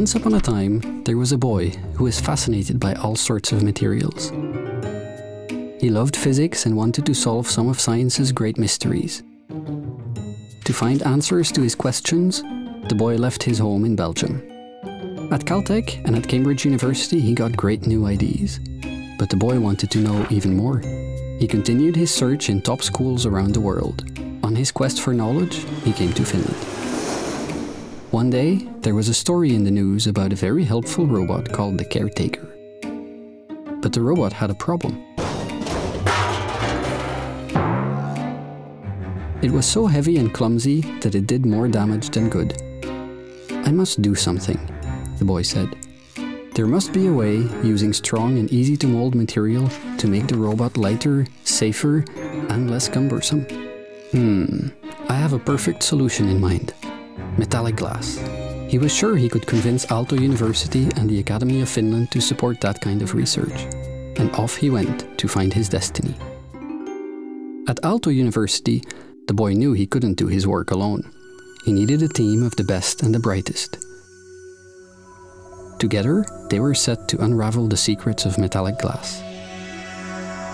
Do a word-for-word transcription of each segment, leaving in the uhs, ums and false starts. Once upon a time, there was a boy who was fascinated by all sorts of materials. He loved physics and wanted to solve some of science's great mysteries. To find answers to his questions, the boy left his home in Belgium. At Caltech and at Cambridge University, he got great new ideas. But the boy wanted to know even more. He continued his search in top schools around the world. On his quest for knowledge, he came to Finland. One day, there was a story in the news about a very helpful robot called the Caretaker. But the robot had a problem. It was so heavy and clumsy that it did more damage than good. "I must do something," the boy said. "There must be a way, using strong and easy to mold material, to make the robot lighter, safer, and less cumbersome." "Hmm, I have a perfect solution in mind. Metallic glass." He was sure he could convince Aalto University and the Academy of Finland to support that kind of research. And off he went to find his destiny. At Aalto University, the boy knew he couldn't do his work alone. He needed a team of the best and the brightest. Together, they were set to unravel the secrets of metallic glass.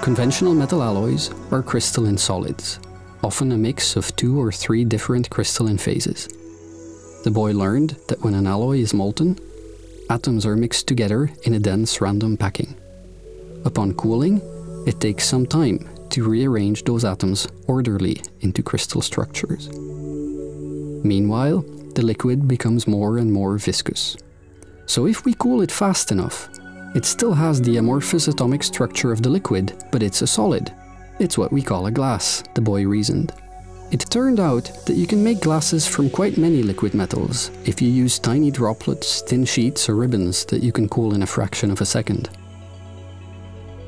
Conventional metal alloys are crystalline solids, often a mix of two or three different crystalline phases. The boy learned that when an alloy is molten, atoms are mixed together in a dense random packing. Upon cooling, it takes some time to rearrange those atoms orderly into crystal structures. Meanwhile, the liquid becomes more and more viscous. So if we cool it fast enough, it still has the amorphous atomic structure of the liquid, but it's a solid. "It's what we call a glass," the boy reasoned. It turned out that you can make glasses from quite many liquid metals if you use tiny droplets, thin sheets or ribbons that you can cool in a fraction of a second.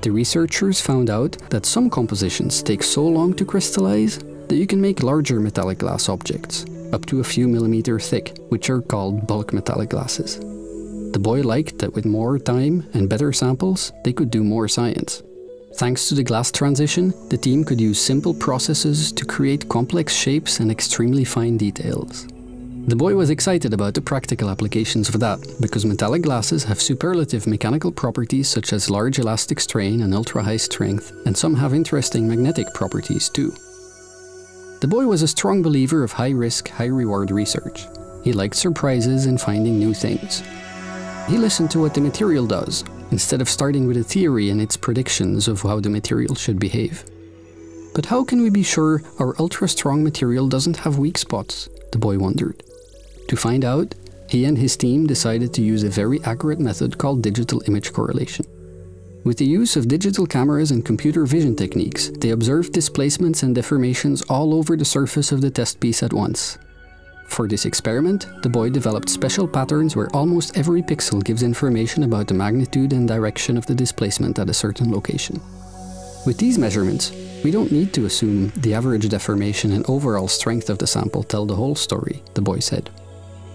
The researchers found out that some compositions take so long to crystallize that you can make larger metallic glass objects, up to a few millimeter thick, which are called bulk metallic glasses. The boy liked that with more time and better samples, they could do more science. Thanks to the glass transition, the team could use simple processes to create complex shapes and extremely fine details. The boy was excited about the practical applications of that, because metallic glasses have superlative mechanical properties such as large elastic strain and ultra-high strength, and some have interesting magnetic properties too. The boy was a strong believer of high-risk, high-reward research. He liked surprises and finding new things. He listened to what the material does, instead of starting with a theory and its predictions of how the material should behave. "But how can we be sure our ultra-strong material doesn't have weak spots?" the boy wondered. To find out, he and his team decided to use a very accurate method called digital image correlation. With the use of digital cameras and computer vision techniques, they observed displacements and deformations all over the surface of the test piece at once. For this experiment, the boy developed special patterns where almost every pixel gives information about the magnitude and direction of the displacement at a certain location. With these measurements, we don't need to assume the average deformation and overall strength of the sample tell the whole story, the boy said.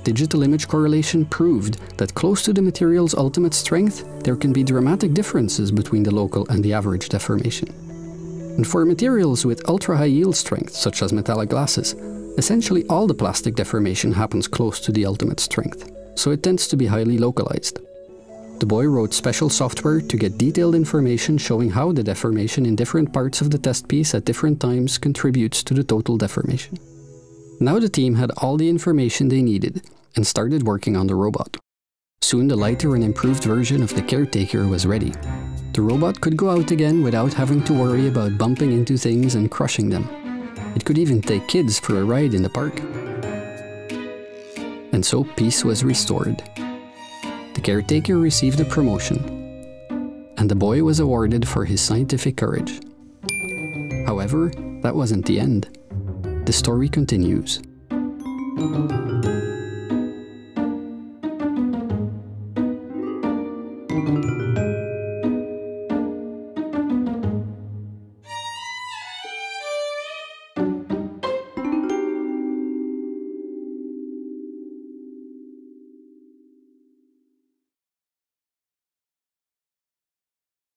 Digital image correlation proved that close to the material's ultimate strength, there can be dramatic differences between the local and the average deformation. And for materials with ultra-high yield strength, such as metallic glasses, essentially all the plastic deformation happens close to the ultimate strength, so it tends to be highly localized. The boy wrote special software to get detailed information showing how the deformation in different parts of the test piece at different times contributes to the total deformation. Now the team had all the information they needed and started working on the robot. Soon the lighter and improved version of the Caretaker was ready. The robot could go out again without having to worry about bumping into things and crushing them. It could even take kids for a ride in the park. And so peace was restored. The Caretaker received a promotion, and the boy was awarded for his scientific courage. However, that wasn't the end. The story continues.